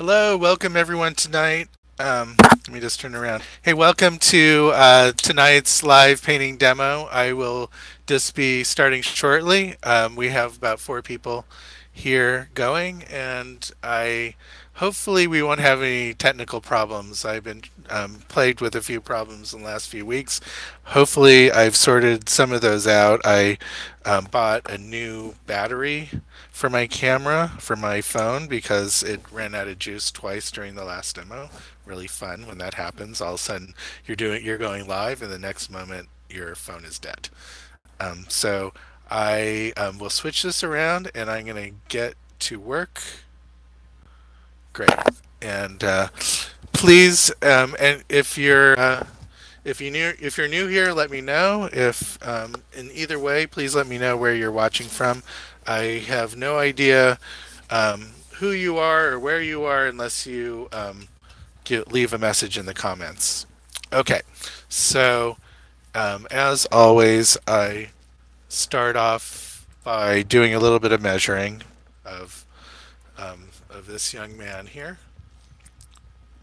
Hello, welcome everyone tonight. Let me just turn around. Hey, welcome to tonight's live painting demo. I will just be starting shortly. We have about 4 people here going, and hopefully we won't have any technical problems. I've been plagued with a few problems in the last few weeks. Hopefully I've sorted some of those out. I bought a new battery for my camera, for my phone, because it ran out of juice twice during the last demo. Really fun when that happens. All of a sudden you're going live, and the next moment your phone is dead. So I will switch this around, and I'm going to get to work. Great. And please, and if you're new here, let me know. If in either way, please let me know where you're watching from. I have no idea who you are or where you are unless you leave a message in the comments. Okay. So as always, I start off by doing a little bit of measuring of this young man here.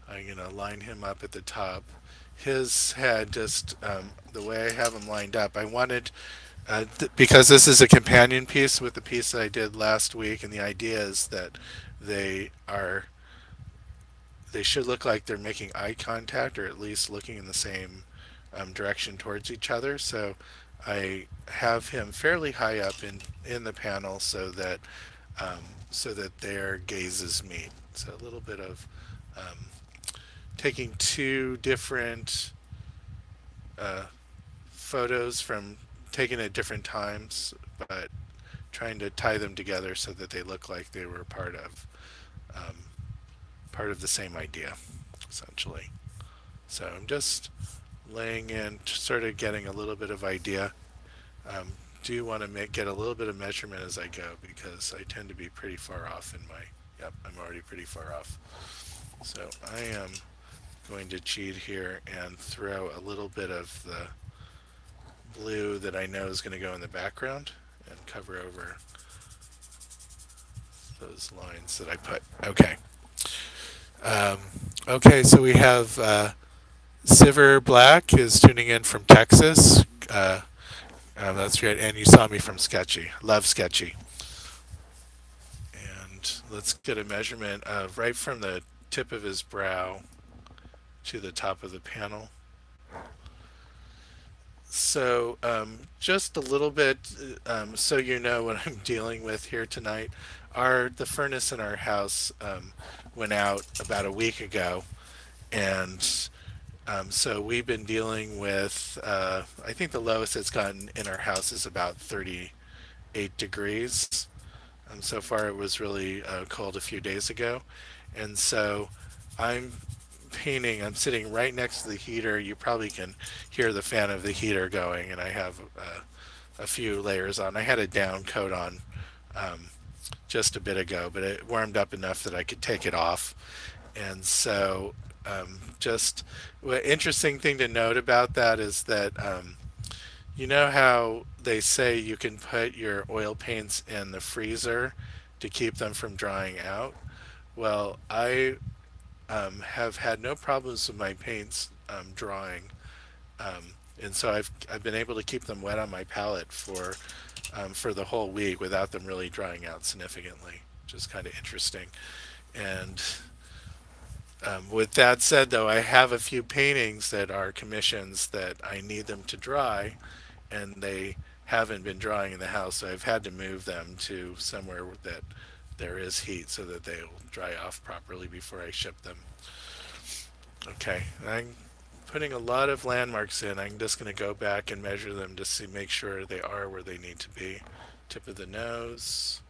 I'm going to line him up at the top. His head, just the way I have him lined up, I wanted, because this is a companion piece with the piece that I did last week, and the idea is that they should look like they're making eye contact, or at least looking in the same direction towards each other. So I have him fairly high up in the panel so that their gazes meet. So a little bit of taking 2 different photos taken at different times, but trying to tie them together so that they look like they were part of the same idea, essentially. So I'm just laying in, sort of getting a little bit of idea. Do want to get a little bit of measurement as I go, because I tend to be pretty far off in my, yep, I'm already pretty far off. So I am going to cheat here and throw a little bit of the blue that I know is going to go in the background and cover over those lines that I put. Okay. Okay, so we have Siver Black is tuning in from Texas. That's great, and you saw me from Sketchy. Love Sketchy. And let's get a measurement of right from the tip of his brow to the top of the panel. So just a little bit, so you know what I'm dealing with here tonight. The furnace in our house went out about a week ago, and so we've been dealing with, I think the lowest it's gotten in our house is about 38 degrees. So far it was really cold a few days ago. And so I'm painting, I'm sitting right next to the heater. You probably can hear the fan of the heater going, and I have a few layers on. I had a down coat on just a bit ago, but it warmed up enough that I could take it off. And so just an interesting thing to note about that is that you know how they say you can put your oil paints in the freezer to keep them from drying out? Well, I have had no problems with my paints drying, and so I've been able to keep them wet on my palette for the whole week without them really drying out significantly, which is kind of interesting. And with that said, though, I have a few paintings that are commissions that I need them to dry, and they haven't been drying in the house, so I've had to move them to somewhere that there is heat so that they will dry off properly before I ship them. Okay, I'm putting a lot of landmarks in. I'm just going to go back and measure them to see, make sure they are where they need to be. Tip of the nose,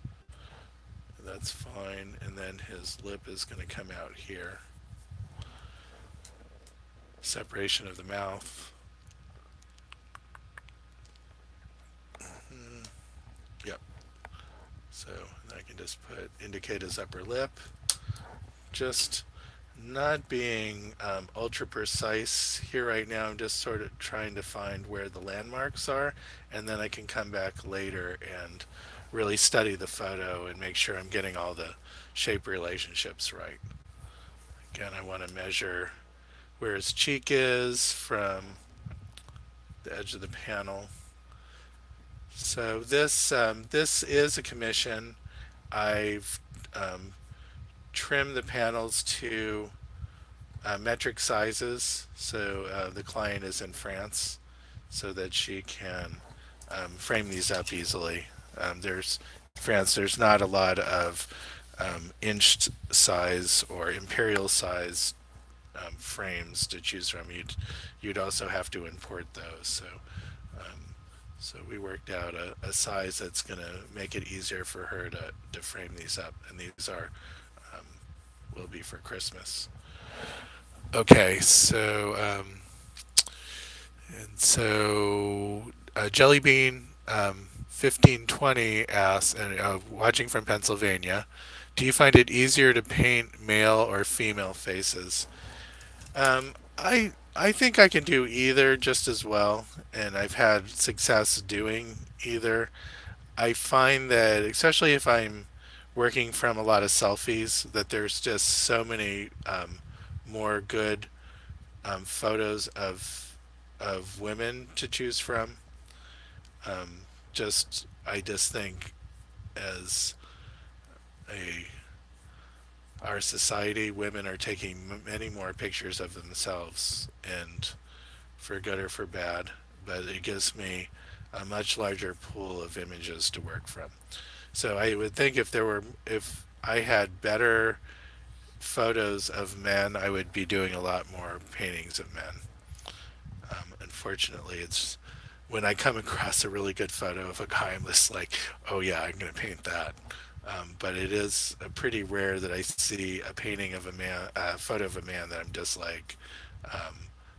that's fine, and then his lip is going to come out here. Separation of the mouth. Yep. So I can just indicate his upper lip. Just not being ultra precise here right now. I'm just sort of trying to find where the landmarks are, and then I can come back later and really study the photo and make sure I'm getting all the shape relationships right. Again, I want to measure where his cheek is from the edge of the panel. So this this is a commission. I've trimmed the panels to metric sizes, so the client is in France, so that she can frame these up easily. There's not a lot of inch size or imperial size frames to choose from. You'd also have to import those. So so we worked out a size that's going to make it easier for her to frame these up, and these are will be for Christmas. Okay, so Jellybean 1520 asks, and watching from Pennsylvania, do you find it easier to paint male or female faces? I think I can do either just as well, and I've had success doing either. I find that, especially if I'm working from a lot of selfies, that there's just so many more good photos of women to choose from. I just think as our society, women are taking many more pictures of themselves, and for good or for bad, but it gives me a much larger pool of images to work from. So I would think if I had better photos of men, I would be doing a lot more paintings of men. Unfortunately, it's when I come across a really good photo of a guy, I'm just like, oh yeah, I'm gonna paint that. But it is pretty rare that I see a painting of a man, a photo of a man that I'm just like,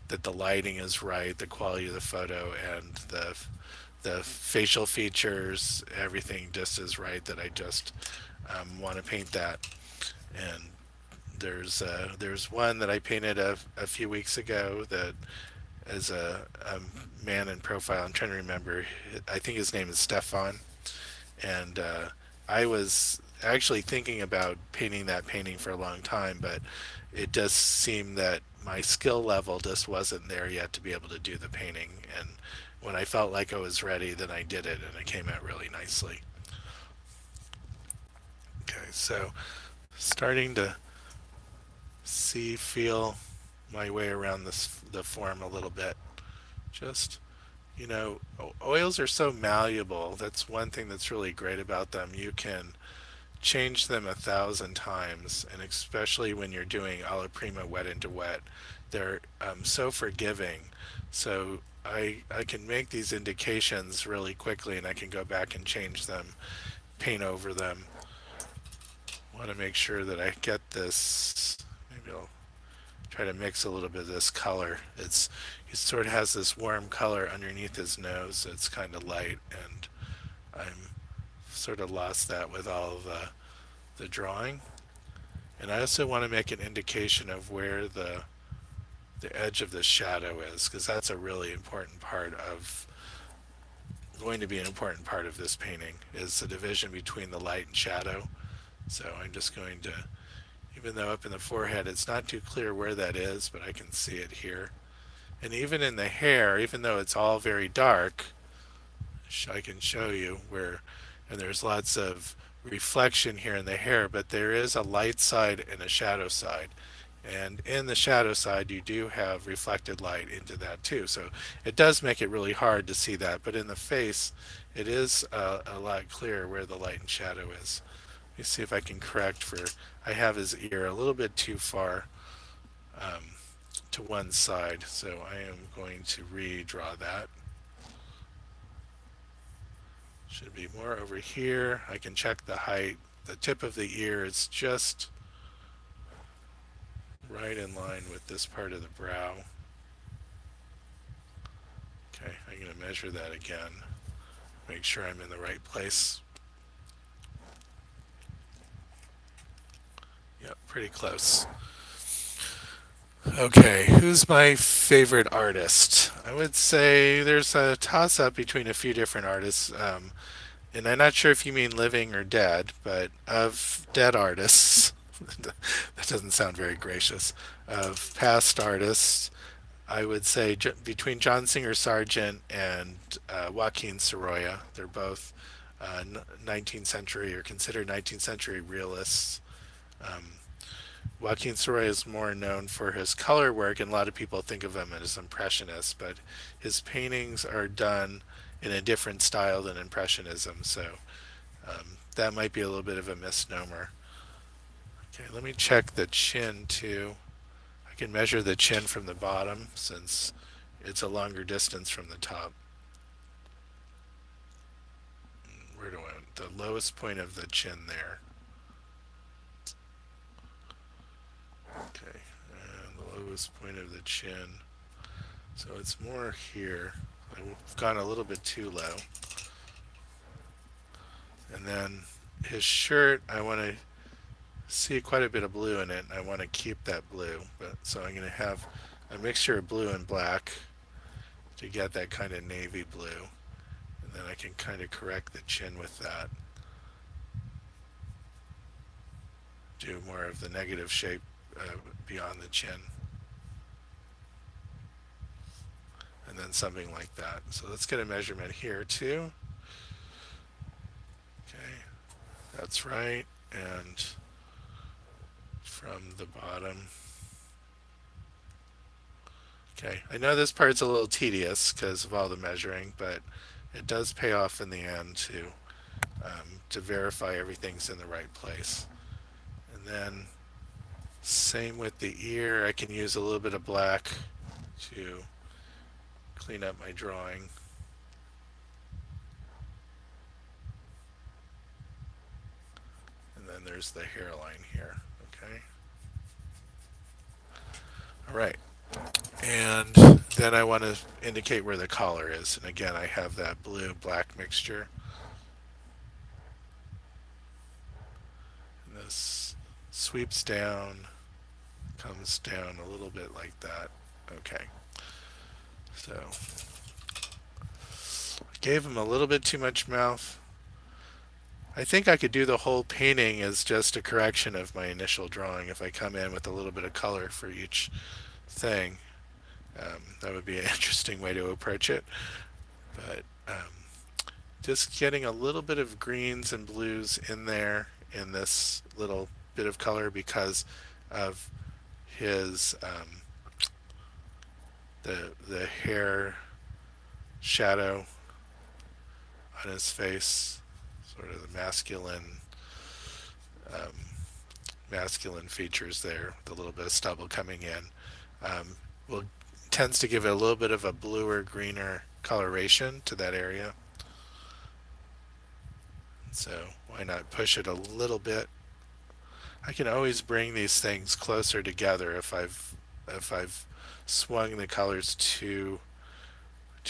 that the lighting is right, the quality of the photo, and the facial features, everything just is right, that I just want to paint that. And there's one that I painted a few weeks ago that is a man in profile. I'm trying to remember. I think his name is Stefan. And I was actually thinking about painting that painting for a long time, but it just seemed that my skill level just wasn't there yet to be able to do the painting. And when I felt like I was ready, then I did it, and it came out really nicely. Okay, so starting to feel my way around the form a little bit. Just, you know, oils are so malleable. That's one thing that's really great about them. You can change them 1,000 times, and especially when you're doing alla prima wet into wet, they're so forgiving. So I can make these indications really quickly, and I can go back and change them, paint over them. I want to make sure that I get this. Maybe I'll try to mix a little bit of this color. He sort of has this warm color underneath his nose, so it's kind of light, and I'm sort of lost that with all of the drawing. And I also want to make an indication of where the edge of the shadow is, because that's a really important part of, going to be an important part of this painting, is the division between the light and shadow. So I'm just going to, even though up in the forehead it's not too clear where that is, but I can see it here. And even in the hair, even though it's all very dark, I can show you where, and there's lots of reflection here in the hair, but there is a light side and a shadow side. And in the shadow side, you do have reflected light into that too. So it does make it really hard to see that, but in the face, it is a lot clearer where the light and shadow is. Let me see if I can correct for, I have his ear a little bit too far to one side, so I am going to redraw that. Should be more over here. I can check the height. The tip of the ear is just right in line with this part of the brow. Okay, I'm going to measure that again. Make sure I'm in the right place. Yep, pretty close. Okay, who's my favorite artist? I would say there's a toss-up between a few different artists, and I'm not sure if you mean living or dead, but of dead artists, that doesn't sound very gracious, of past artists, I would say between John Singer Sargent and Joaquin Sorolla, they're both 19th century or considered 19th century realists. Joaquin Sorolla is more known for his color work, and a lot of people think of him as impressionist, but his paintings are done in a different style than impressionism, so that might be a little bit of a misnomer. Okay, let me check the chin too. I can measure the chin from the bottom since it's a longer distance from the top. Where do I want the lowest point of the chin there? Okay, and the lowest point of the chin. So it's more here. I've gone a little bit too low. And then his shirt, I want to see quite a bit of blue in it, and I want to keep that blue. But so I'm going to have a mixture of blue and black to get that kind of navy blue. And then I can kind of correct the chin with that. Do more of the negative shape beyond the chin. And then something like that. So let's get a measurement here too. Okay, that's right. And from the bottom. Okay, I know this part's a little tedious because of all the measuring, but it does pay off in the end to verify everything's in the right place. And then same with the ear. I can use a little bit of black to clean up my drawing. And then there's the hairline here. Okay. All right. And then I want to indicate where the collar is. And again, I have that blue-black mixture. And this sweeps down, comes down a little bit like that. Okay. So I gave him a little bit too much mouth. I think I could do the whole painting as just a correction of my initial drawing if I come in with a little bit of color for each thing. That would be an interesting way to approach it. But just getting a little bit of greens and blues in there in this little bit of color because of his the hair shadow on his face, sort of the masculine features there, the little bit of stubble coming in, tends to give it a little bit of a bluer, greener coloration to that area. So why not push it a little bit? I can always bring these things closer together if I've swung the colors too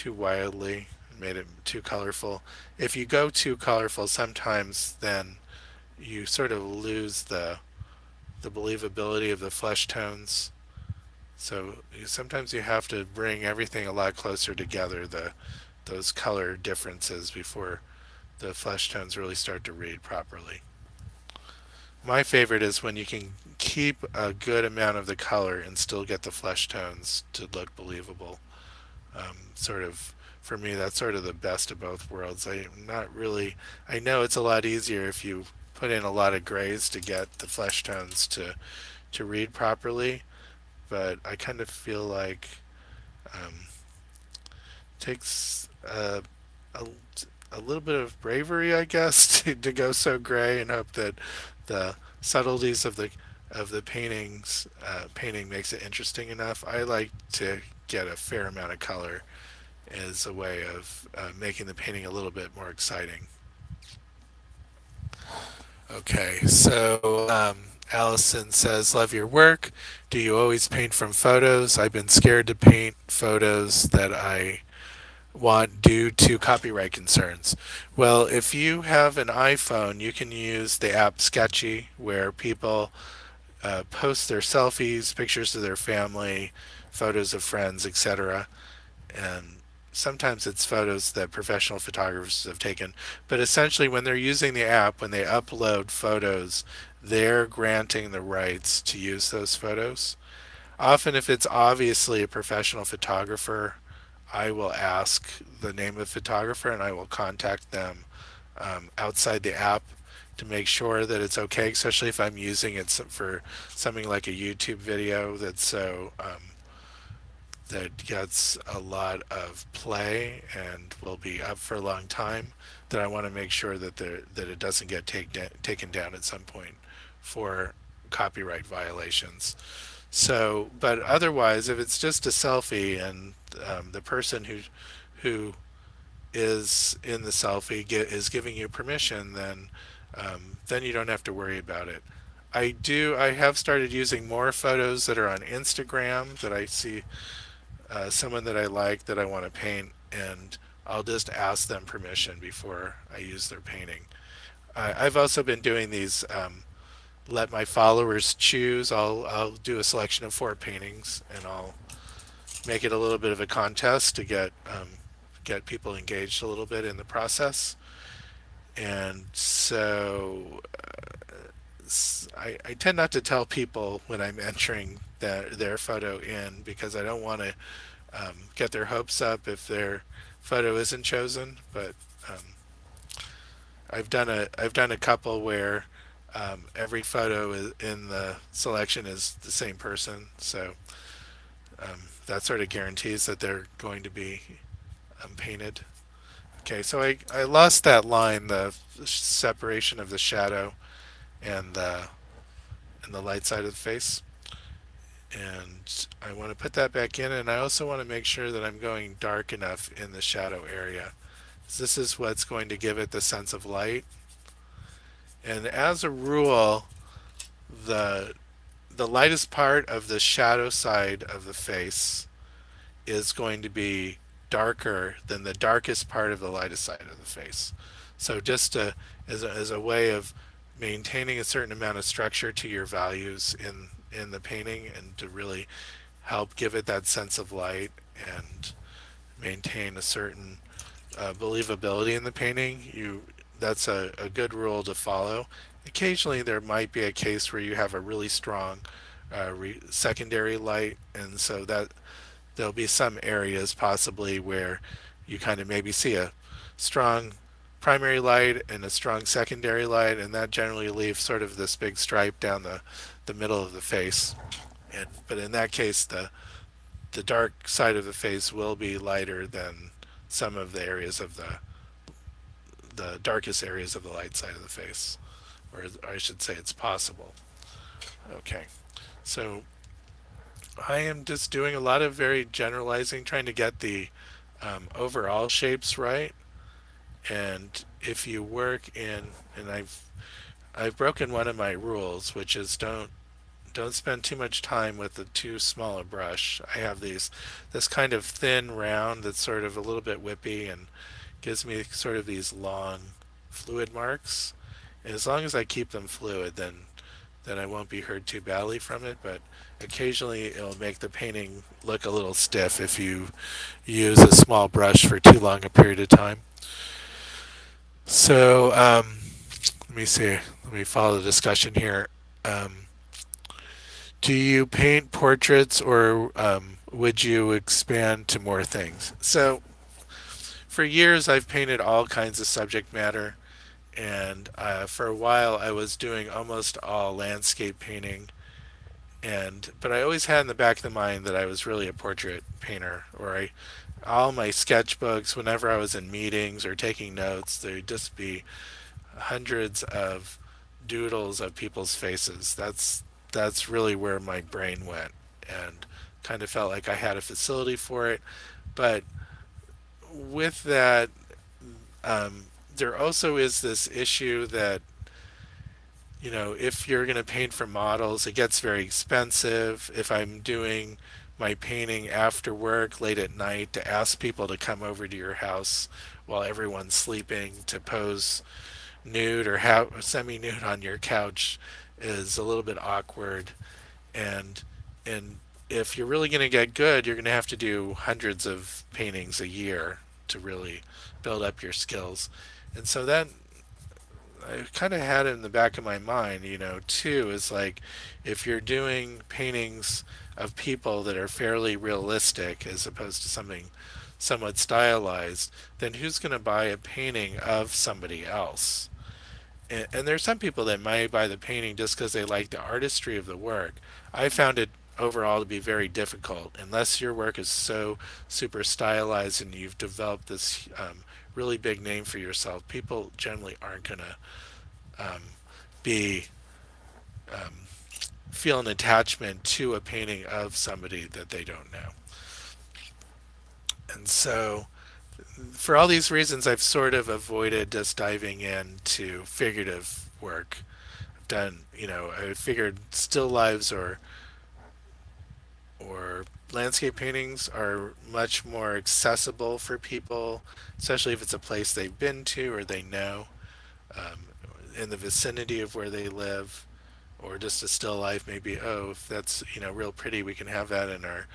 wildly, made it too colorful. If you go too colorful, sometimes then you sort of lose the believability of the flesh tones. So sometimes you have to bring everything a lot closer together, those color differences, before the flesh tones really start to read properly. My favorite is when you can keep a good amount of the color and still get the flesh tones to look believable. Sort of, for me, that's sort of the best of both worlds. I know it's a lot easier if you put in a lot of grays to get the flesh tones to read properly, but I kind of feel like it takes a little bit of bravery, I guess, to go so gray and hope that the subtleties of the painting makes it interesting enough. I like to get a fair amount of color as a way of making the painting a little bit more exciting. Okay, so Allison says, love your work. Do you always paint from photos? I've been scared to paint photos that I want due to copyright concerns. Well, if you have an iPhone, you can use the app Sketchy, where people post their selfies, pictures of their family, photos of friends, etc. And sometimes it's photos that professional photographers have taken, but essentially when they're using the app, when they upload photos, they're granting the rights to use those photos. Often if it's obviously a professional photographer, I will ask the name of the photographer and I will contact them outside the app to make sure that it's okay, especially if I'm using it for something like a YouTube video that's so that gets a lot of play and will be up for a long time, that I want to make sure that it doesn't get taken down at some point for copyright violations. So, but otherwise, if it's just a selfie and the person who is in the selfie is giving you permission, then you don't have to worry about it. I have started using more photos that are on Instagram that I see someone that I like that I want to paint, and I'll just ask them permission before I use their painting. I've also been doing these let my followers choose. I'll do a selection of 4 paintings and I'll make it a little bit of a contest to get people engaged a little bit in the process. And so I tend not to tell people when I'm entering their photo in, because I don't want to get their hopes up if their photo isn't chosen. But I've done a couple where every photo in the selection is the same person, so that sort of guarantees that they're going to be painted. Okay, so I lost that line, the separation of the shadow and the light side of the face, and I want to put that back in, and I also want to make sure that I'm going dark enough in the shadow area. This is what's going to give it the sense of light. And as a rule, the lightest part of the shadow side of the face is going to be darker than the darkest part of the lightest side of the face. So just as a way of maintaining a certain amount of structure to your values in the painting, and to really help give it that sense of light and maintain a certain believability in the painting, that's a good rule to follow. Occasionally there might be a case where you have a really strong secondary light, and so that there'll be some areas possibly where you kind of maybe see a strong primary light and a strong secondary light, and that generally leaves sort of this big stripe down the middle of the face. But in that case, the dark side of the face will be lighter than some of the areas of the darkest areas of the light side of the face, or I should say it's possible. Okay, so I am just doing a lot of very generalizing, trying to get the overall shapes right. And if you work in, and I've broken one of my rules, which is don't spend too much time with the too small a brush. I have this kind of thin round that's sort of a little bit whippy and gives me sort of these long fluid marks. And as long as I keep them fluid, then I won't be hurt too badly from it, but occasionally it'll make the painting look a little stiff if you use a small brush for too long a period of time. So let me see, let me follow the discussion here. Do you paint portraits, or would you expand to more things? So for years I've painted all kinds of subject matter, and for a while I was doing almost all landscape painting, but I always had in the back of the mind that I was really a portrait painter, or all my sketchbooks, whenever I was in meetings or taking notes, there'd just be hundreds of doodles of people's faces. That's really where my brain went, and kind of felt like I had a facility for it. But with that, there also is this issue that, you know, if you're going to paint for models, it gets very expensive. If I'm doing my painting after work late at night, to ask people to come over to your house while everyone's sleeping to pose nude or semi-nude on your couch is a little bit awkward, and if you're really going to get good, you're going to have to do hundreds of paintings a year to really build up your skills. And so that I kind of had it in the back of my mind, you know, too, is like, if you're doing paintings of people that are fairly realistic as opposed to something somewhat stylized, then who's going to buy a painting of somebody else? And there's some people that might buy the painting just because they like the artistry of the work. I found it overall to be very difficult, unless your work is so super stylized and you've developed this really big name for yourself. People generally aren't going to feel an attachment to a painting of somebody that they don't know. And so for all these reasons, I've sort of avoided just diving into figurative work. I've done, you know, I figured still lives or landscape paintings are much more accessible for people, especially if it's a place they've been to or they know, in the vicinity of where they live, or just a still life. Maybe, oh, if that's, you know, real pretty, we can have that in our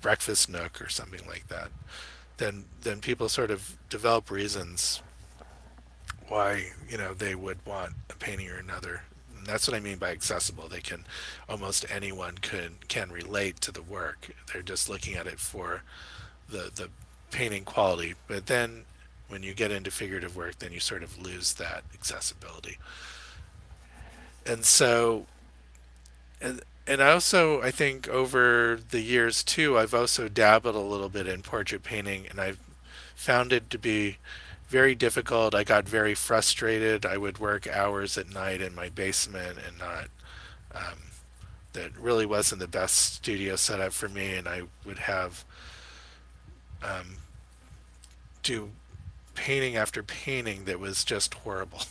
breakfast nook or something like that. Then people sort of develop reasons why, you know, they would want a painting or another. And that's what I mean by accessible. They can, almost anyone can relate to the work. They're just looking at it for the painting quality. But then when you get into figurative work, then you sort of lose that accessibility. And so, and also, I think over the years too, I've also dabbled a little bit in portrait painting, and I've found it to be very difficult. I got very frustrated. I would work hours at night in my basement, and not, that really wasn't the best studio setup for me. And I would have, do painting after painting that was just horrible.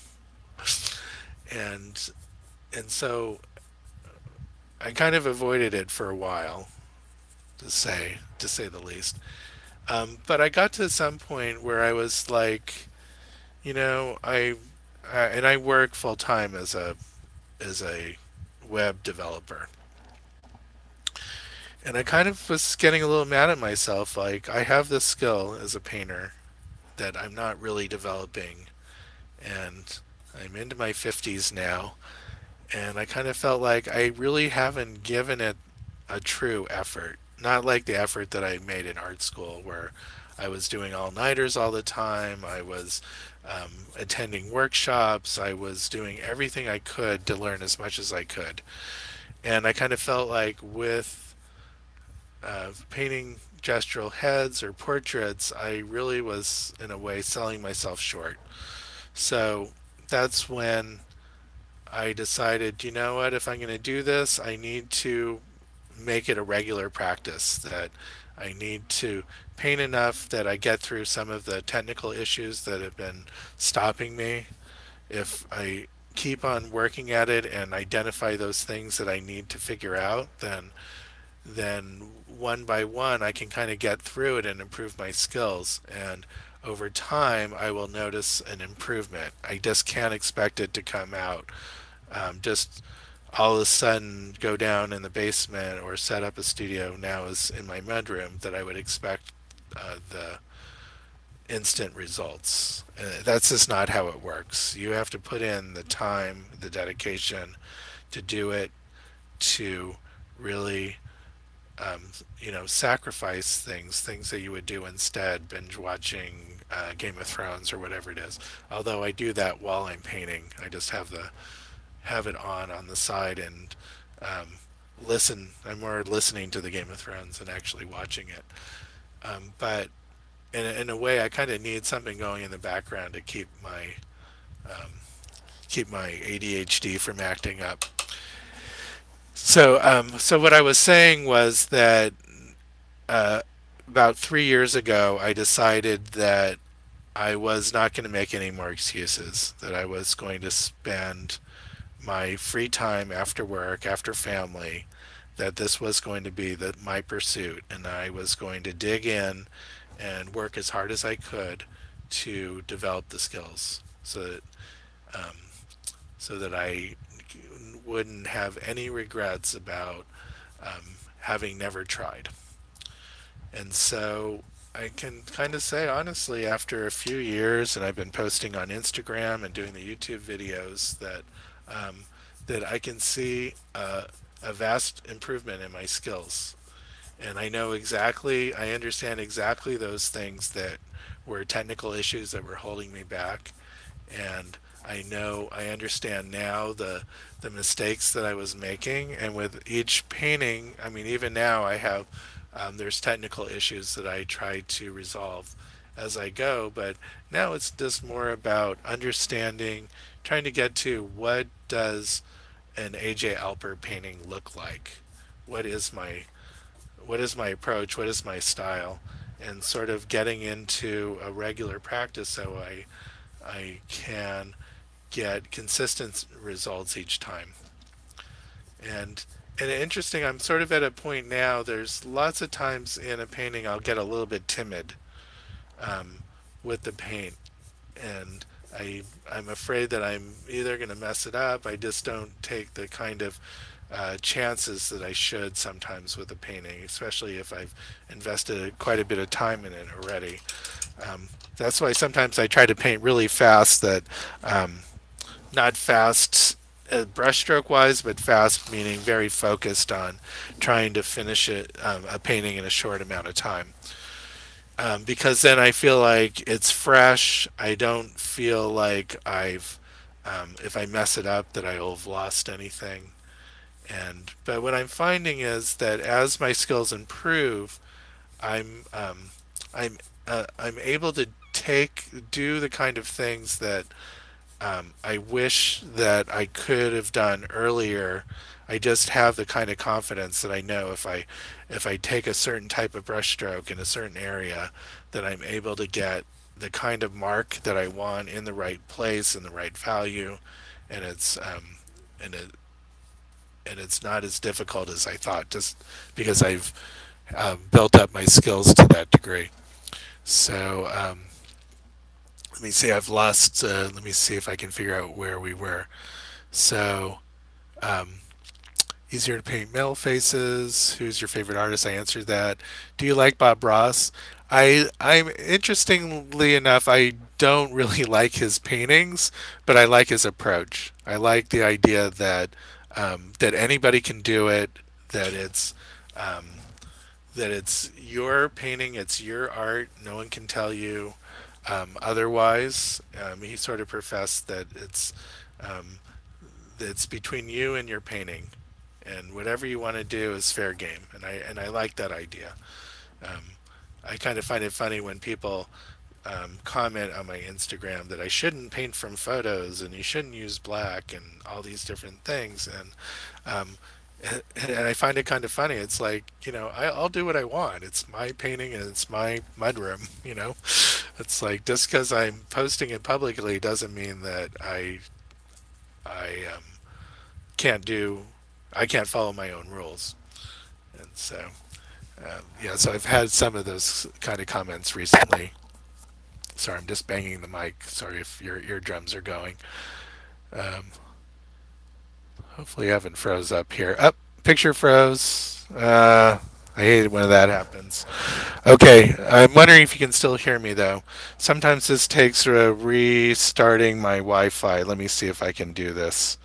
And so I kind of avoided it for a while, to say the least. But I got to some point where I was like, you know, I work full time as a web developer, and I kind of was getting a little mad at myself. Like, I have this skill as a painter that I'm not really developing, and I'm into my 50s now, and I kind of felt like I really haven't given it a true effort. Not like the effort that I made in art school, where I was doing all-nighters all the time, I was attending workshops, I was doing everything I could to learn as much as I could. And I kind of felt like with painting gestural heads or portraits, I really was, in a way, selling myself short. So that's when I decided, you know what, if I'm going to do this, I need to make it a regular practice, that I need to paint enough that I get through some of the technical issues that have been stopping me. If I keep on working at it and identify those things that I need to figure out, then one by one I can kind of get through it and improve my skills. And over time, I will notice an improvement. I just can't expect it to come out just all of a sudden, go down in the basement or set up a studio now is in my mudroom, that I would expect the instant results. That's just not how it works. You have to put in the time, the dedication to do it, to really you know, sacrifice things that you would do instead, binge watching Game of Thrones or whatever it is. Although I do that while I'm painting. I just have it on the side and listen. I'm more listening to the Game of Thrones than actually watching it. But in a way, I kind of need something going in the background to keep my ADHD from acting up. So what I was saying was that about 3 years ago, I decided that I was not going to make any more excuses, that I was going to spend my free time after work, after family, that this was going to be my pursuit, and I was going to dig in and work as hard as I could to develop the skills, so that I wouldn't have any regrets about having never tried. And so I can kind of say honestly, after a few years, and I've been posting on Instagram and doing the YouTube videos, that that I can see a vast improvement in my skills. And I know exactly, I understand exactly those things that were technical issues that were holding me back. And I know, I understand now the mistakes that I was making. And with each painting, I mean, even now I have, there's technical issues that I try to resolve as I go. But now it's just more about understanding, trying to get to what does an A.J. Alper painting look like? What is my approach? What is my style? And sort of getting into a regular practice so I can get consistent results each time. And interesting, I'm sort of at a point now, there's lots of times in a painting I'll get a little bit timid with the paint. And I'm afraid that I'm either going to mess it up, I just don't take the kind of chances that I should sometimes with a painting, especially if I've invested quite a bit of time in it already. That's why sometimes I try to paint really fast, that not fast brushstroke wise, but fast meaning very focused on trying to finish it, a painting in a short amount of time, because then I feel like it's fresh. I don't feel like I've if I mess it up that I've lost anything. But what I'm finding is that as my skills improve, I'm able to do the kind of things that I wish that I could have done earlier. I just have the kind of confidence that I know if I take a certain type of brushstroke in a certain area, that I'm able to get the kind of mark that I want in the right place and the right value, and it's not as difficult as I thought, just because I've built up my skills to that degree. So let me see, I've lost, let me see if I can figure out where we were. So easier to paint male faces. Who's your favorite artist? I answered that. Do you like Bob Ross? I'm interestingly enough, I don't really like his paintings, but I like his approach. I like the idea that that anybody can do it, that it's your painting, it's your art, no one can tell you otherwise. He sort of professed that it's between you and your painting, and whatever you want to do is fair game. And I like that idea. I kind of find it funny when people comment on my Instagram that I shouldn't paint from photos and you shouldn't use black and all these different things, and I find it kind of funny. It's like, you know, I'll do what I want. It's my painting and it's my mudroom, you know. It's like, just because I'm posting it publicly doesn't mean that I can't follow my own rules. And so yeah, so I've had some of those kind of comments recently. Sorry, I'm just banging the mic. Sorry if your eardrums are going. Hopefully you haven't froze up here. Up, oh, picture froze. I hate it when that happens. Okay, I'm wondering if you can still hear me though. Sometimes this takes sort of restarting my Wi-Fi. Let me see if I can do this.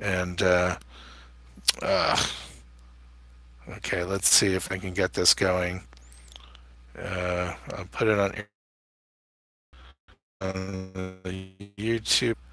And okay, let's see if I can get this going. I'll put it on YouTube.